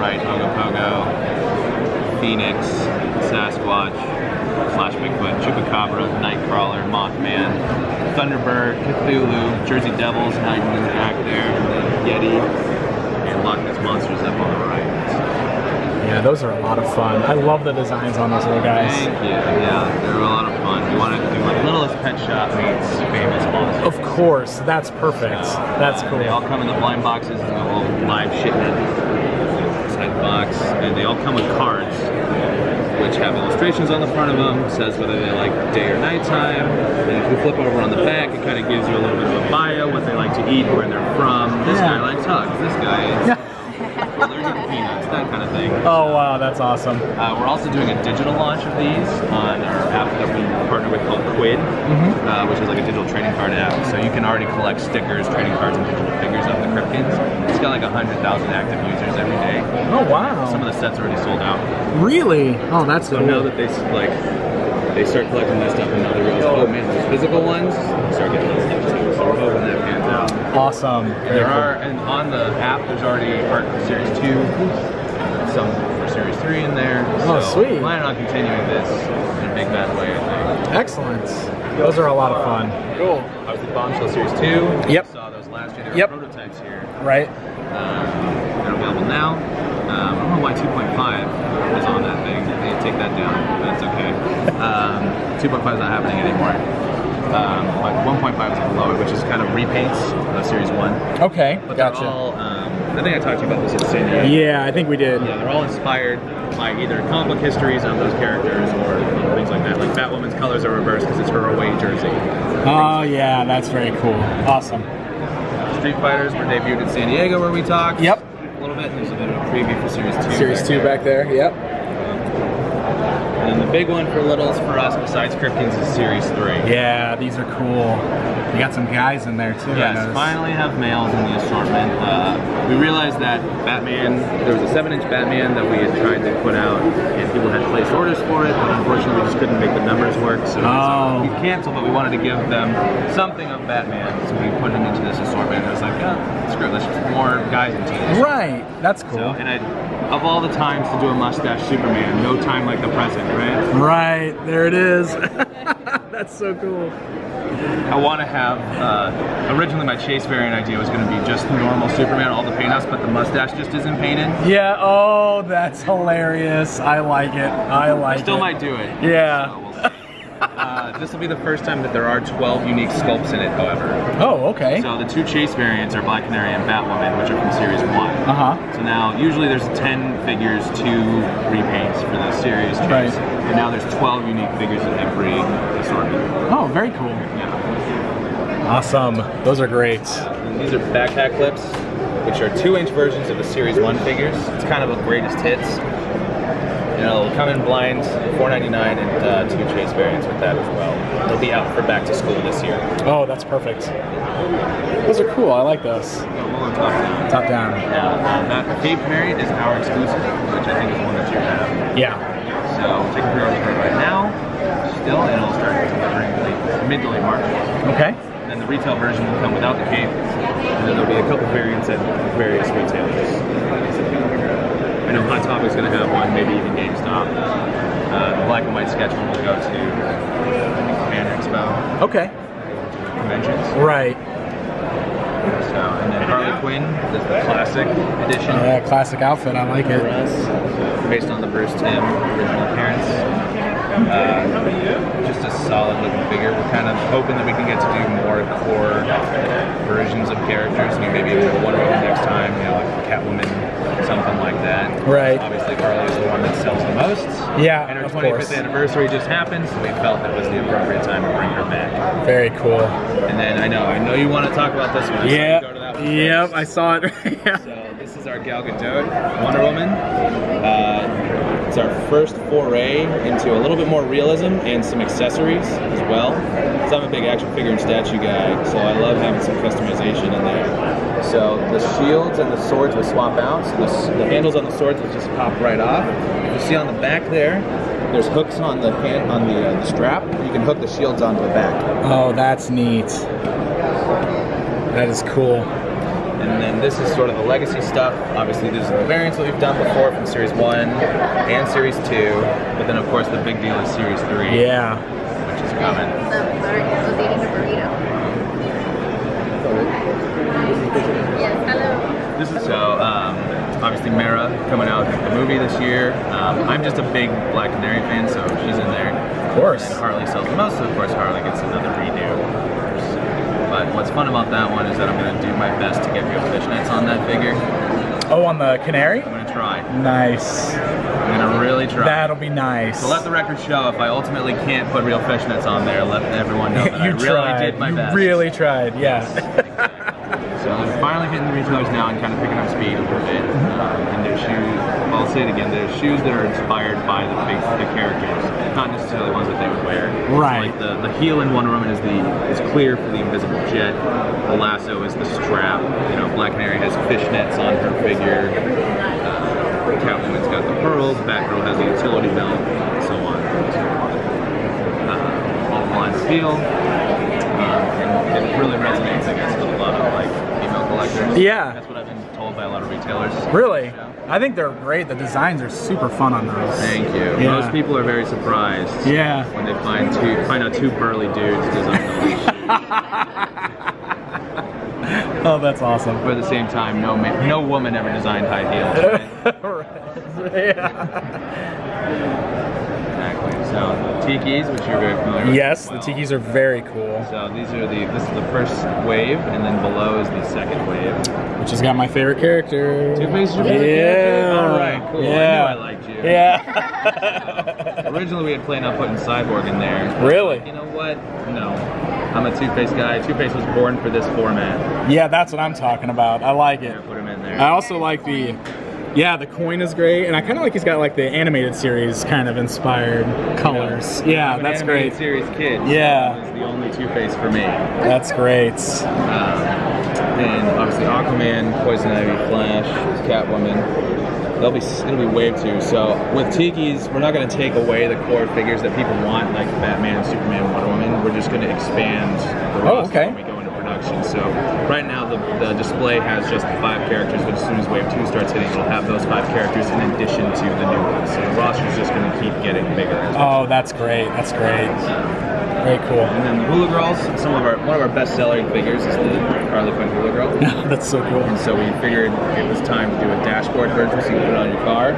outright Ogopogo, Phoenix, Sasquatch, / Bigfoot, Chupacabra, Nightcrawler, Mothman, Thunderbird, Cthulhu, Jersey Devils, Nightwing back there, Yeti, and Loch Ness Monsters up on the right. Yeah, those are a lot of fun. I love the designs on those little guys. Thank you. Yeah, they're a lot of fun. You want to do a littlest pet shop meets famous monsters. Of course, that's perfect. So, that's cool. They all come in the blind boxes, and the whole live shipment inside the box, and they all come with cards, which have illustrations on the front of them. Says whether they like day or night time. And if you flip over on the back, it kind of gives you a little bit of a bio, what they like to eat, where they're from. This guy likes hugs. This guy. Is peanuts, that kind of thing. Oh wow, that's awesome. We're also doing a digital launch of these on our app that we partner with called Quid, which is like a digital trading card app. So you can already collect stickers, trading cards, and digital figures of the Kripkins. It's got like 100,000 active users every day. Oh wow. Some of the sets already sold out. Really? Oh, that's so cool. Now that they start collecting that stuff and now they realize, oh man, those physical ones, they start getting those things too. So we're hoping that pans out. Awesome. And there are, and on the app, there's already art for Series 2, some for Series 3 in there. Oh, so sweet. Plan on continuing this in a big bad way, I think. Excellent. Those are a lot of fun. Cool. I was at Bombshell Series 2. Yep. I saw those last year. They were prototypes here. Right. They're available now. I don't know why 2.5 is on that thing. They take that down, but that's okay. 2.5 is not happening anymore. But 1.5 is below it, which is kind of repaints of Series 1. Okay, but gotcha. All, I think I talked to you about this at San Diego. Yeah, I think we did. Yeah, they're all inspired by either comic book histories of those characters or things like that. Like Batwoman's colors are reversed because it's her away jersey. Oh yeah, that's very cool. Awesome. Street Fighters were debuted in San Diego where we talked. Yep. A little bit, and there's a bit of a preview for Series 2. Series 2 back there, yep. And the big one for littles for us, besides Kripkins, is Series 3. Yeah, these are cool. You got some guys in there too. Yes, finally have males in the assortment. We realized that Batman, there was a 7-inch Batman that we had tried to put out, and people had placed orders for it, but unfortunately we just couldn't make the numbers work, so we canceled. But we wanted to give them something of Batman, so we put him into this assortment. I was like, oh, screw it, let's just more guys and teens. Right, that's cool. So, and of all the times to do a mustache Superman, no time like the present, right? Right, there it is. That's so cool. I want to have, originally my Chase variant idea was going to be just normal Superman, all the paint ups, but the mustache just isn't painted. Yeah, oh, that's hilarious. I like it. I like it. I still might do it. Yeah. So we'll see. This will be the first time that there are 12 unique sculpts in it, however. Oh, okay. So the two Chase variants are Black Canary and Batwoman, which are from Series 1. Uh-huh. So now, usually there's 10 figures, 2 repaints for the Series Chase. Right. And now there's 12 unique figures in every assortment. Oh, very cool. Yeah. Awesome. Those are great. And these are backpack clips, which are 2-inch versions of the Series 1 figures. It's kind of a greatest hits. You know, it'll come in blinds, $4.99, and 2 Chase variants with that as well. They'll be out for back to school this year. Oh, that's perfect. Those are cool. I like those. Top down. Top down. Yeah. That Cape variant is our exclusive, which I think is one that you have. Yeah. So take a pre-order for it right now. Still, and it'll start delivering mid to late March. Okay. And then the retail version will come without the cape, and then there'll be a couple variants at various retailers. I know Hot Topic's going to have one, maybe even GameStop. The black and white sketch one will go to Fan Expo. Okay. Conventions. Right. So, and then Harley Quinn, this is the classic edition. Yeah, classic outfit, I like it. Based on the Bruce Timm original appearance. Just a solid looking figure. We're kind of hoping that we can get to do more core versions of characters. I mean, maybe even one of them next time, you know, like Catwoman. Something like that. Right. Obviously, Harley is the one that sells the most. Yeah, and her 25th anniversary just happened, so we felt it was the appropriate time to bring her back. Very cool. And then I know you want to talk about this one. Yeah. So go to that one first. I saw it. Yeah. So this is our Gal Gadot, Wonder Woman. It's our first foray into a little bit more realism and some accessories as well. So I'm a big action figure and statue guy, so I love having some customization in there. So the shields and the swords will swap out, so the handles on the swords will just pop right off. You see on the back there, there's hooks on the hand, on the strap. You can hook the shields onto the back. Oh, that's neat. That is cool. And then this is sort of the legacy stuff. Obviously, there's the variants that we've done before from Series 1 and Series 2. But then, of course, the big deal is Series 3. Yeah. Which is coming. I was eating a burrito. Yes, hello. This is so... obviously, Mera coming out with the movie this year. I'm just a big Black Canary fan, so she's in there. Of course. And Harley sells the most, so of course Harley gets another redo. But what's fun about that one is that I'm going to do my best to get real fishnets on that figure. Oh, on the Canary? I'm going to try. Nice. I'm going to really try. That'll be nice. So let the record show, if I ultimately can't put real fishnets on there, let everyone know that I really did my best. You really tried, yeah. So I'm finally hitting the retailers now and kind of picking up speed a little bit. And there's shoes, well, I'll say it again, there's shoes that are inspired by the characters, not necessarily ones that they would wear. Right. So like the heel in Wonder Woman is clear for the invisible jet. The lasso is the strap. You know, Black Canary has fishnets on her figure. Catwoman's got the pearls. Batgirl has the utility belt, and so on. All blind steel. And it really resonates, I guess, with a lot of like female collectors. Yeah. That's what I've been told by a lot of retailers. Really? Yeah. I think they're great. The designs are super fun on those. Thank you. Yeah. Most people are very surprised. Yeah. When they find out two burly dudes design those. Oh, that's awesome. But at the same time, no woman ever designed high heels. Right. Yeah. Exactly. So the Teekeez, which you're very familiar with. Yes, well, the Teekeez are very cool. So these are this is the first wave, and then below is the second wave. Which has got my favorite character. Two-Face is your favorite character? All right, cool. Yeah. I knew I liked you. Yeah. So, originally we had planned on putting Cyborg in there. Really? Like, you know what? No. I'm a Two-Face guy. Two-Face was born for this format. Yeah, that's what I'm talking about. I like it. Yeah, put him in there. I also like the... Yeah, the coin is great, and I kind of like he's got like the animated series kind of inspired colors. Yeah, that's great. Series kid. Yeah, is the only Two-Face for me. That's great. And obviously Aquaman, Poison Ivy, Flash, Catwoman. It'll be wave two. So with Teekeez, we're not going to take away the core figures that people want, like Batman, Superman, Wonder Woman. We're just going to expand the roster. Oh, okay. When we go into production. So right now the display has just the 5 characters, but as soon as wave 2 starts hitting, it'll have those 5 characters in addition to the new ones. So the roster's just going to keep getting bigger as well. Oh, that's great. That's great. Very cool. And then the Hula Girls, one of our best-selling figures is the Harley Quinn Hula Girl. That's so cool. And so we figured it was time to do a dashboard version so you can put it on your car.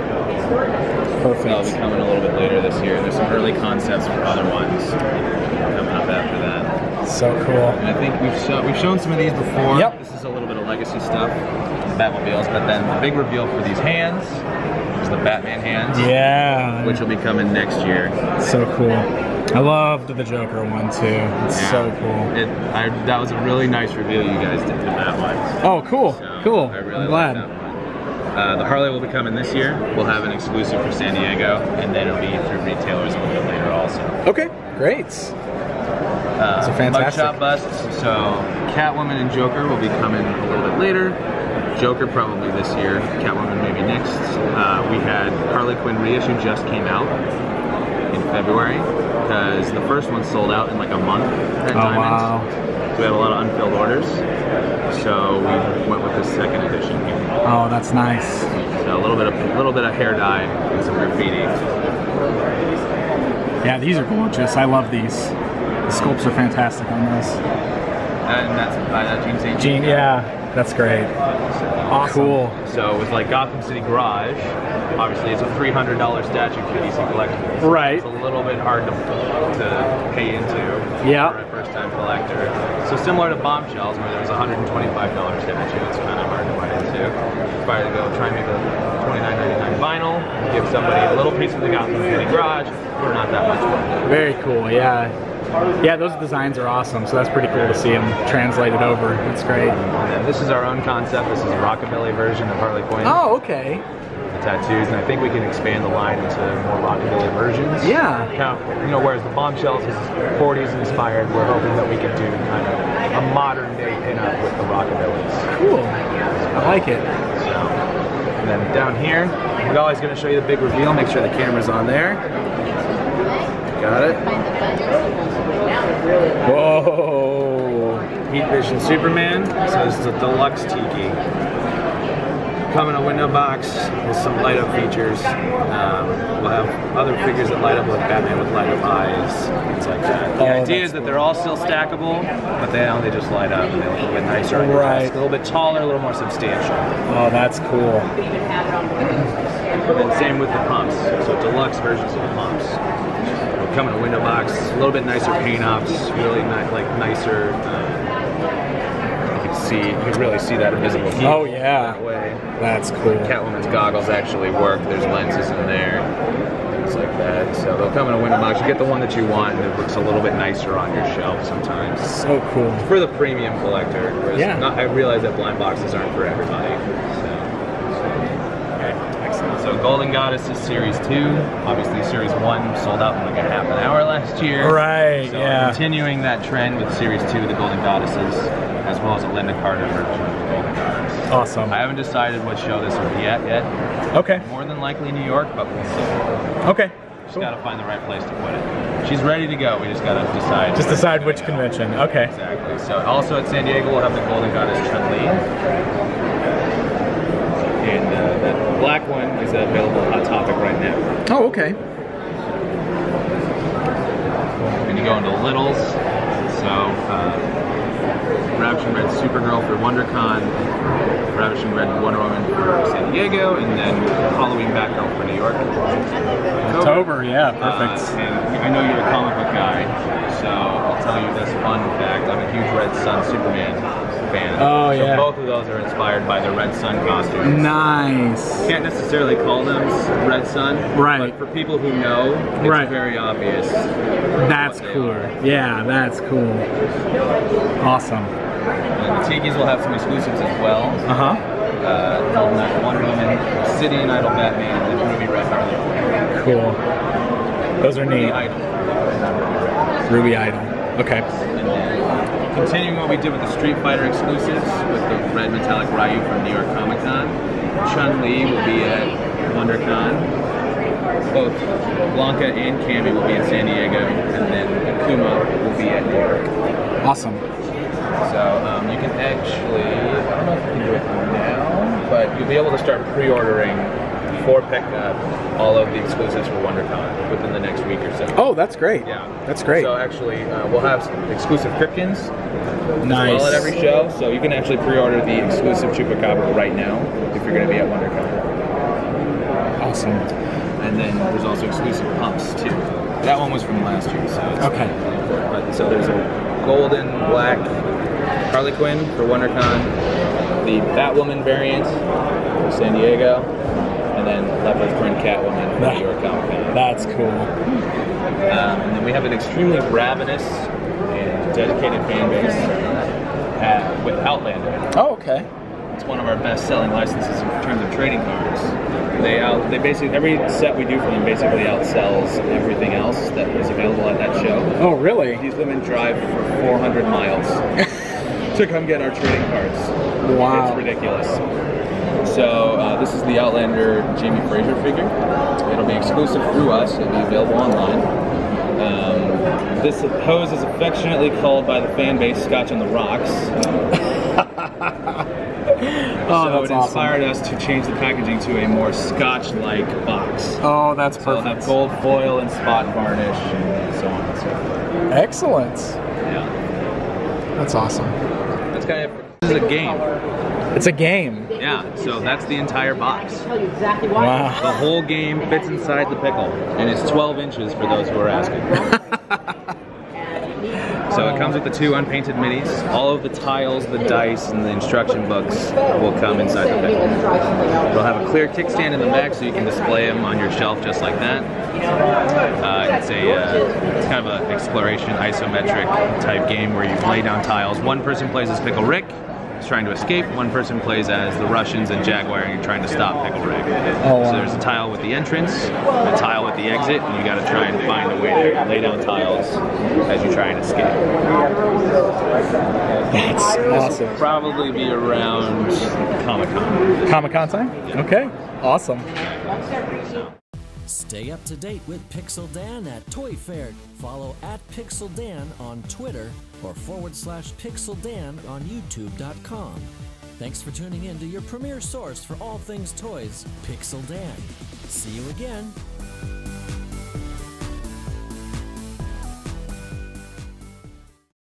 Perfect. That'll be coming a little bit later this year. There's some early concepts for other ones coming up after that. So cool. And I think we've shown some of these before. Yep. This is a little bit of legacy stuff, the Batmobiles, but then the big reveal for these hands is the Batman hands. Yeah. Which will be coming next year. So cool. I loved the Joker one too. It's so cool. That was a really nice reveal you guys did to that one. Oh, cool. So cool. I really like that one. The Harley will be coming this year. We'll have an exclusive for San Diego, and then it'll be through retailers a little bit later also. Okay, great. It's a fantastic mugshot busts. So Catwoman and Joker will be coming a little bit later. Joker probably this year. Catwoman maybe next. We had Harley Quinn reissue just came out in February because the first one sold out in like a month at Diamonds. Wow. So we had a lot of unfilled orders. So we went with the second edition here. Oh, that's nice. So a little bit of hair dye and some graffiti. Yeah, these are gorgeous. I love these. The sculpts are fantastic on this. And that's by Gene St. Jean. Yeah, that's great. Awesome. Cool. So with like Gotham City Garage, obviously it's a $300 statue for DC collectors. Right. It's a little bit hard to pay into for a first-time collector. So similar to Bombshells, where there was a $125 statue, it's kind of hard to buy into. It's probably to go try and make a $29.99 vinyl, give somebody a little piece of the Gotham City Garage for not that much money. Very cool. Yeah. Yeah, those designs are awesome, so that's pretty cool to see them translated over. It's great. And this is our own concept. This is a Rockabilly version of Harley Quinn. Oh, okay. The tattoos, and I think we can expand the line into more Rockabilly versions. Yeah. Now, you know, whereas the Bombshells is 40s inspired, we're hoping that we can do kind of a modern day pinup with the Rockabillys. Cool. I like it. So, and then down here, we're always going to show you the big reveal. Make sure the camera's on there. Got it. Whoa! Vision Superman. So this is a deluxe Teekeez. Come in a window box with some light up features. We'll have other figures that light up, like Batman with light up eyes, things like that. The idea is that they're all still stackable, but they only just light up and they look a little bit nicer. Right. A little bit taller, a little more substantial. Oh, that's cool. And same with the pumps. So deluxe versions of the pumps. Come in a window box, a little bit nicer paint ops, really nicer. You can really see that invisible heat. Oh yeah, that way. That's cool. Catwoman's goggles actually work. There's lenses in there, things like that. So they'll come in a window box. You get the one that you want, and it looks a little bit nicer on your shelf sometimes. So cool for the premium collector. Yeah. I realize that blind boxes aren't for everybody. So Golden Goddesses Series 2, obviously Series 1 sold out in like a half an hour last year. Right, so yeah. Continuing that trend with Series 2 of the Golden Goddesses, as well as a Linda Carter version of the Golden Goddesses. Awesome. I haven't decided what show this will be at yet. Okay. More than likely New York, but we'll see. Okay. Just gotta find the right place to put it. She's ready to go, we just gotta decide. Just decide which convention, okay. Exactly. So also at San Diego, we'll have the Golden Goddess Chun-Li. And that black one is available on Hot Topic right now. Oh, okay. And you go into Littles. So, Ravishing Red Supergirl for WonderCon, Ravishing Red Wonder Woman for San Diego, and then Halloween Batgirl for New York. October, yeah, perfect. And I know you're a comic book guy, so I'll tell you this fun fact. I'm a huge Red Sun Superman fan. Oh, so yeah. Both of those are inspired by the Red Sun costumes. Nice. Can't necessarily call them Red Sun. Right. But for people who know, it's very obvious. That's cool. Yeah, that's cool. Awesome. And the Teekeez will have some exclusives as well. Golden Knight Wonder Woman, City and Idol Batman, and the Ruby Red Harley Quinn. Cool. Those are neat. Ruby Idol. Ruby Idol. Okay. And then, continuing what we did with the Street Fighter exclusives, with the Red Metallic Ryu from New York Comic Con. Chun-Li will be at WonderCon. Both Blanca and Cammy will be in San Diego, and then Akuma will be at New York. Awesome. So you can actually, I don't know if you can do it now, but you'll be able to start pre-ordering for pickup all of the exclusives for WonderCon within the next week or so. Oh, that's great. Yeah. That's great. So actually, we'll have some exclusive Kripkins as well at every show, so you can actually pre-order the exclusive Chupacabra right now if you're going to be at WonderCon. Awesome. And then there's also exclusive pumps, too. That one was from last year, so it's so there's a golden, black Harley Quinn for WonderCon, the Batwoman variant for San Diego, and then Leopard Print Catwoman from New York Comic Con. That's cool. And then we have an extremely ravenous and dedicated fan base with Outlander. Oh, okay. It's one of our best-selling licenses in terms of trading cards. They basically, every set we do for them basically outsells everything else that is available at that show. Oh, really? These women drive for 400 miles to come get our trading cards. Wow. It's ridiculous. So this is the Outlander Jamie Fraser figure. It'll be exclusive through us. It'll be available online. This pose is affectionately called by the fan base Scotch on the Rocks. So it inspired us to change the packaging to a more Scotch-like box. Oh, that's perfect. So it'll have gold foil and spot varnish and so on and so forth. Excellent. Yeah. That's awesome. That's kind of, this is a game. It's a game. Yeah, so that's the entire box. Wow. The whole game fits inside the pickle, and it's 12 inches for those who are asking. So it comes with the two unpainted minis. All of the tiles, the dice, and the instruction books will come inside the pickle. It'll have a clear kickstand in the back so you can display them on your shelf just like that. It's kind of an exploration, isometric type game where you lay down tiles. One person plays as Pickle Rick, trying to escape. One person plays as the Russians and Jaguar and you're trying to stop Pickle Rick. Oh, wow. So there's a tile with the entrance, a tile with the exit, and you gotta try and find a way to lay down tiles as you try and escape. That's awesome. Will probably be around Comic-Con. Comic-Con time? Yeah. Okay. Awesome. Stay up to date with Pixel Dan at Toy Fair. Follow @PixelDan on Twitter or /PixelDan on YouTube.com. Thanks for tuning in to your premier source for all things toys, Pixel Dan. See you again.